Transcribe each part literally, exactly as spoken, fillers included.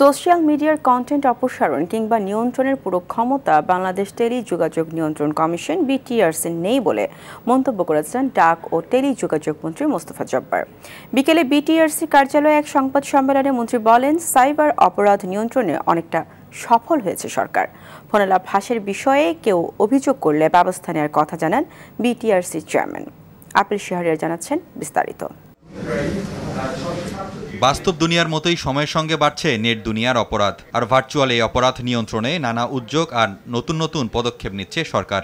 Social মিডিয়ার content অপসারণ কিংবা নিয়ন্ত্রণের পুরো ক্ষমতা বাংলাদেশ টেলিযোগাযোগ নিয়ন্ত্রণ commission B T R C নেই বলে মন্তব্য করেছেন ডাক ও টেলিযোগাযোগ মন্ত্রী মোস্তফা জব্বার। বিকেলে বি টি আর সি কার্যালয়ে এক সংবাদ সম্মেলনে মন্ত্রী বলেন, সাইবার অপরাধ নিয়ন্ত্রণে অনেকটা সফল হয়েছে সরকার। ফোনালাপ ফাঁসের বিষয়ে কেউ অভিযোগ করলে ব্যবস্থা নেওয়ার কথা জানান বি টি আর সির চেয়ারম্যান। আপিল শাহরিয়ার জানাচ্ছেন বিস্তারিত। বাস্তব দুনিয়ার মতোই সময়ের সঙ্গে বাড়ছে নেট দুনিয়ার অপরাধ, আর ভার্চুয়াল এই অপরাধ নিয়ন্ত্রণে নানা উদ্যোগ আর নতুন নতুন পদক্ষেপ নিচ্ছে সরকার।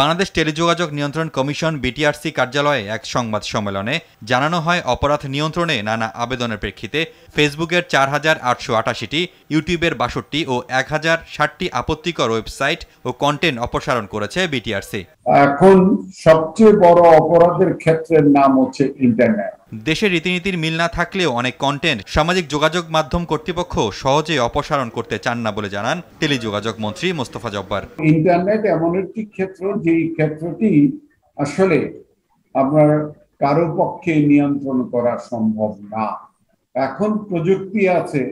বাংলাদেশ টেলিযোগাযোগ নিয়ন্ত্রণ commission B T R C কার্যালয়ে এক সংবাদ সম্মেলনে জানানো হয়, অপরাধ নিয়ন্ত্রণে নানা আবেদনের প্রেক্ষিতে ফেসবুকের চার হাজার আটশো আটাশিটি, ইউটিউবের বাষট্টি ও এক হাজার ষাটটি আপত্তিকর ওয়েবসাইট ও কন্টেন্ট অপসারণ করেছে বি টি আর সি। এখন সবচেয়ে বড় অপরাধের ক্ষেত্রের নাম হচ্ছে ইন্টারনেট। দেশের রীতিনীতির মিল না থাকলেও অনেক কন্টেন্ট সামাজিক যোগাযোগ মাধ্যম কর্তৃপক্ষ সহজে অপসারণ করতে চান না বলে জানান টেলিযোগাযোগ মন্ত্রী মোস্তফা জব্বার। ইন্টারনেট এমন একটি ক্ষেত্র যেই ক্ষেত্রটি আসলে আপনার কারো পক্ষে নিয়ন্ত্রণ করা সম্ভব না। এখন প্রযুক্তি আছে,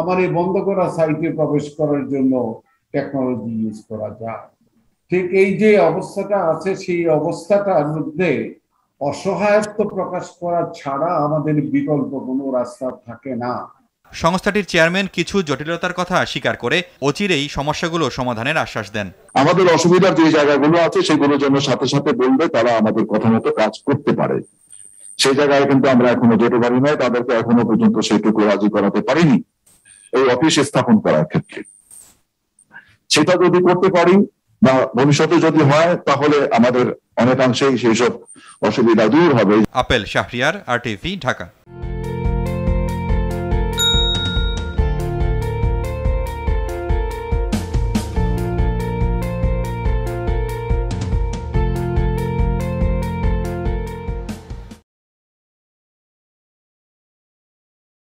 আমার এই বন্ধ করা সাইটে প্রবেশ করার জন্য টেকনোলজি ইউজ করা যায়। ঠিক এই যে অবস্থাটা আছে, সেই অবস্থাটার মধ্যে অসহায়ত্ব প্রকাশ করা ছাড়া আমাদের বিকল্প কোনো রাস্তা থাকে না। সংস্থাটির চেয়ারম্যান কিছু জটিলতার কথা স্বীকার করে অচিরেই সমস্যাগুলো সমাধানের আশ্বাস দেন। আমাদের অসুবিধার যে জায়গাগুলো আছে সেগুলোর জন্য সাথে সাথে বলবে, তারা আমাদের কথা মতো কাজ করতে পারে। সেই জায়গায় কিন্তু আমরা এখনো যেতে পারি না, তাদেরকে এখনো পর্যন্ত সেইটুকু রাজি করাতে পারিনি এই অফিস স্থাপন করার ক্ষেত্রে। সেটা যদি করতে পারি বা ভবিষ্যতে যদি হয়, তাহলে আমাদের অনেকাংশেই সেইসব অসুবিধা দূর হবে। Apil Shahriar, R T V, Dhaka.